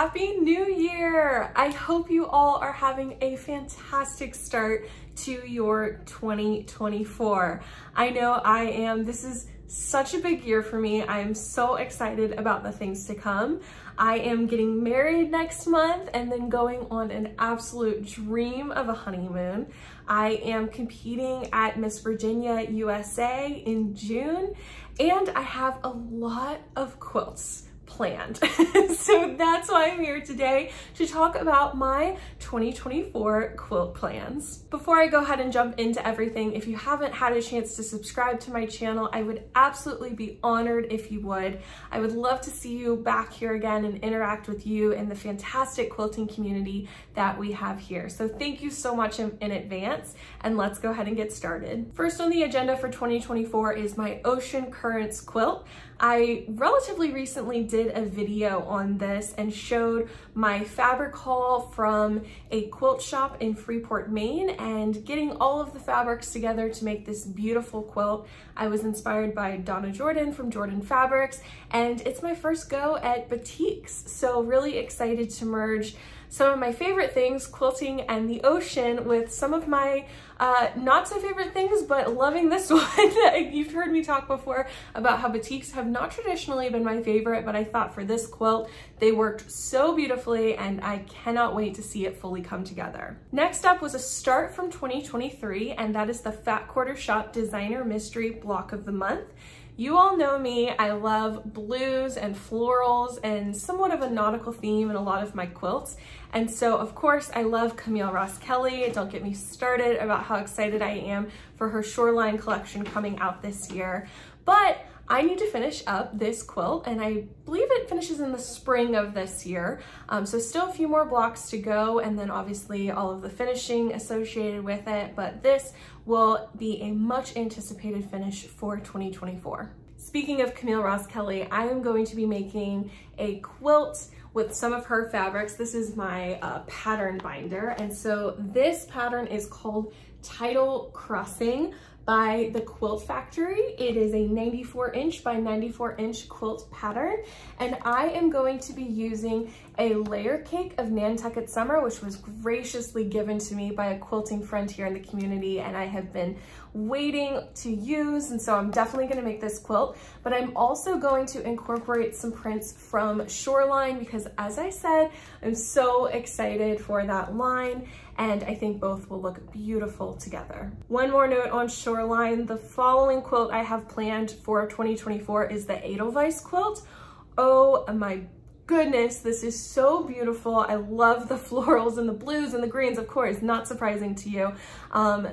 Happy New Year! I hope you all are having a fantastic start to your 2024. I know I am. This is such a big year for me. I am so excited about the things to come. I am getting married next month and then going on an absolute dream of a honeymoon. I am competing at Miss Virginia USA in June, and I have a lot of quilts planned. So that's why I'm here today to talk about my 2024 quilt plans. Before I go ahead and jump into everything, if you haven't had a chance to subscribe to my channel, I would absolutely be honored if you would. I would love to see you back here again and interact with you and the fantastic quilting community that we have here. So thank you so much in advance, and let's go ahead and get started. First on the agenda for 2024 is my Ocean Currents quilt. I relatively recently did a video on this and showed my fabric haul from a quilt shop in Freeport, Maine, and getting all of the fabrics together to make this beautiful quilt. I was inspired by Donna Jordan from Jordan Fabrics, and it's my first go at batiks, so really excited to merge some of my favorite things, quilting and the ocean, with some of my not so favorite things, but loving this one. You've heard me talk before about how batiks have not traditionally been my favorite, but I thought for this quilt, they worked so beautifully, and I cannot wait to see it fully come together. Next up was a start from 2023, and that is the Fat Quarter Shop Designer Mystery Block of the Month. You all know me, I love blues and florals and somewhat of a nautical theme in a lot of my quilts. And so of course I love Camille Roskelley. Don't get me started about how excited I am for her Shoreline collection coming out this year. But I need to finish up this quilt, and I believe it finishes in the spring of this year. So still a few more blocks to go, and then obviously all of the finishing associated with it, but this will be a much anticipated finish for 2024. Speaking of Camille Roskelley, I am going to be making a quilt with some of her fabrics. This is my pattern binder, and so this pattern is called Tidal Crossing by the Quilt Factory. It is a 94-inch by 94-inch quilt pattern, and I am going to be using a layer cake of Nantucket Summer, which was graciously given to me by a quilting friend here in the community, and I have been waiting to use, and so I'm definitely gonna make this quilt. But I'm also going to incorporate some prints from Shoreline, because as I said, I'm so excited for that line, and I think both will look beautiful together. One more note on Shoreline, the following quilt I have planned for 2024 is the Edelweiss quilt. Oh my goodness, this is so beautiful. I love the florals and the blues and the greens, of course, not surprising to you.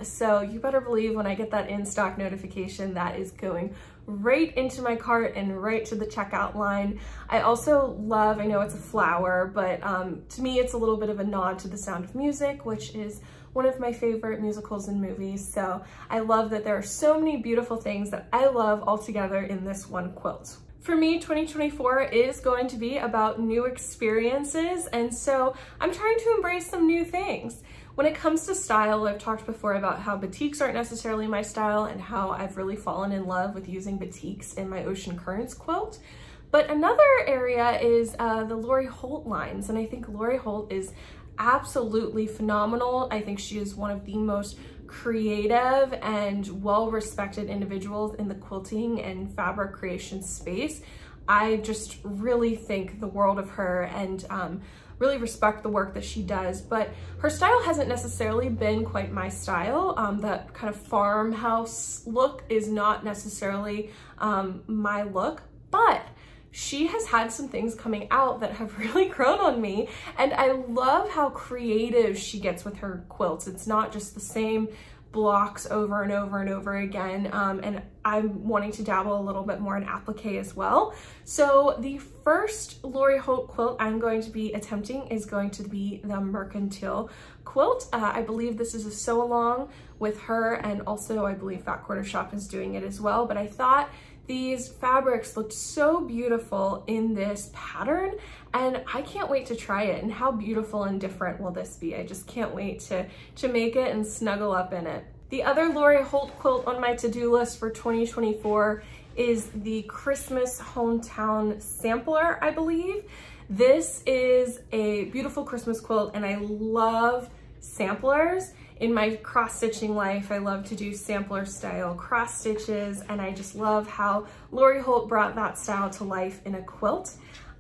So you better believe when I get that in-stock notification, that is going right into my cart and right to the checkout line. I also love, I know it's a flower, but to me it's a little bit of a nod to The Sound of Music, which is one of my favorite musicals and movies. So I love that there are so many beautiful things that I love all together in this one quilt. For me, 2024 is going to be about new experiences, and so I'm trying to embrace some new things. When it comes to style, I've talked before about how batiks aren't necessarily my style and how I've really fallen in love with using batiks in my Ocean Currents quilt. But another area is the Lori Holt lines, and I think Lori Holt is absolutely phenomenal. I think she is one of the most creative and well-respected individuals in the quilting and fabric creation space. I just really think the world of her, and really respect the work that she does, but her style hasn't necessarily been quite my style. That kind of farmhouse look is not necessarily my look, but she has had some things coming out that have really grown on me, and I love how creative she gets with her quilts. It's not just the same blocks over and over and over again, and I'm wanting to dabble a little bit more in applique as well. So the first Lori Holt quilt I'm going to be attempting is going to be the Mercantile quilt. I believe this is a sew along with her, and also I believe Fat Quarter Shop is doing it as well, but I thought these fabrics looked so beautiful in this pattern, and I can't wait to try it. And how beautiful and different will this be? I just can't wait to make it and snuggle up in it. The other Lori Holt quilt on my to-do list for 2024 is the Christmas Hometown Sampler, I believe. This is a beautiful Christmas quilt, and I love samplers. In my cross-stitching life, I love to do sampler style cross stitches, and I just love how Lori Holt brought that style to life in a quilt.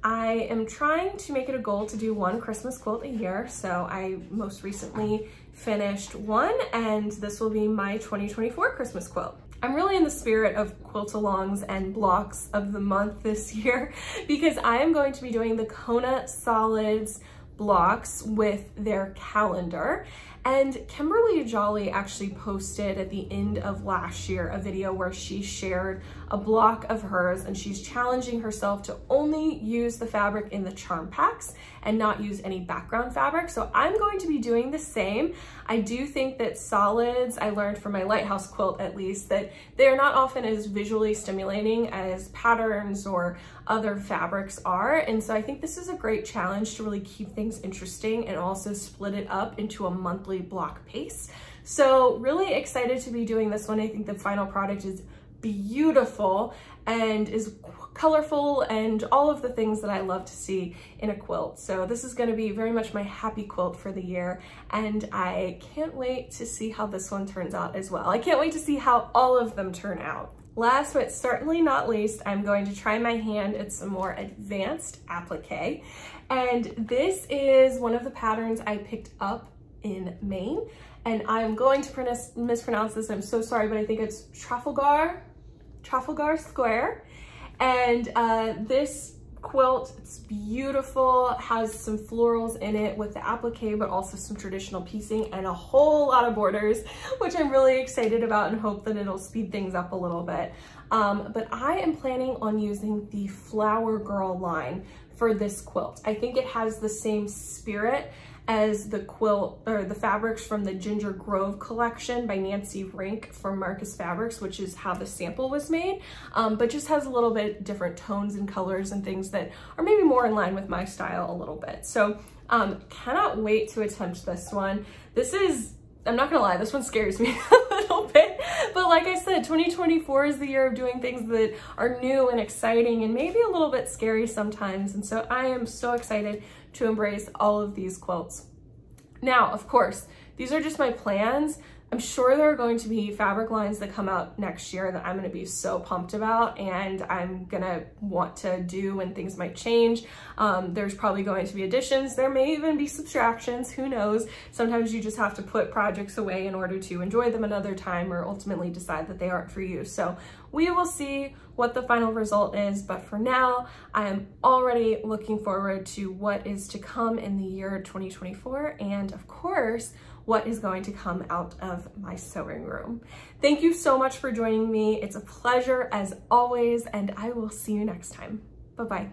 I am trying to make it a goal to do one Christmas quilt a year, so I most recently finished one, and this will be my 2024 Christmas quilt. I'm really in the spirit of quilt-alongs and blocks of the month this year, because I am going to be doing the Kona Solids blocks with their calendar. And Kimberly Jolly actually posted at the end of last year a video where she shared a block of hers, and she's challenging herself to only use the fabric in the charm packs and not use any background fabric. So I'm going to be doing the same. I do think that solids, I learned from my lighthouse quilt at least, that they're not often as visually stimulating as patterns or other fabrics are. And so I think this is a great challenge to really keep things interesting and also split it up into a monthly block pace. So really excited to be doing this one. I think the final product is beautiful and is colorful and all of the things that I love to see in a quilt. So this is going to be very much my happy quilt for the year, and I can't wait to see how this one turns out as well. I can't wait to see how all of them turn out. Last but certainly not least, I'm going to try my hand at some more advanced applique, and this is one of the patterns I picked up in Maine, and I'm going to mispronounce this, I'm so sorry, but I think it's Trafalgar Square. And this quilt, it's beautiful, has some florals in it with the applique, but also some traditional piecing and a whole lot of borders, which I'm really excited about and hope that it'll speed things up a little bit. But I am planning on using the Flower Girl line for this quilt. I think it has the same spirit as the quilt or the fabrics from the Ginger Grove collection by Nancy Rink from Marcus Fabrics, which is how the sample was made, but just has a little bit different tones and colors and things that are maybe more in line with my style a little bit. So cannot wait to attempt this one. This is, I'm not gonna lie, this one scares me a little bit, but like I said, 2024 is the year of doing things that are new and exciting and maybe a little bit scary sometimes. And so I am so excited to embrace all of these quilts. Now, of course, these are just my plans. I'm sure there are going to be fabric lines that come out next year that I'm going to be so pumped about and I'm going to want to do, and things might change. There's probably going to be additions. There may even be subtractions. Who knows? Sometimes you just have to put projects away in order to enjoy them another time or ultimately decide that they aren't for you. So we will see what the final result is. But for now, I am already looking forward to what is to come in the year 2024. And of course, what is going to come out of my sewing room. Thank you so much for joining me. It's a pleasure as always, and I will see you next time. Bye-bye.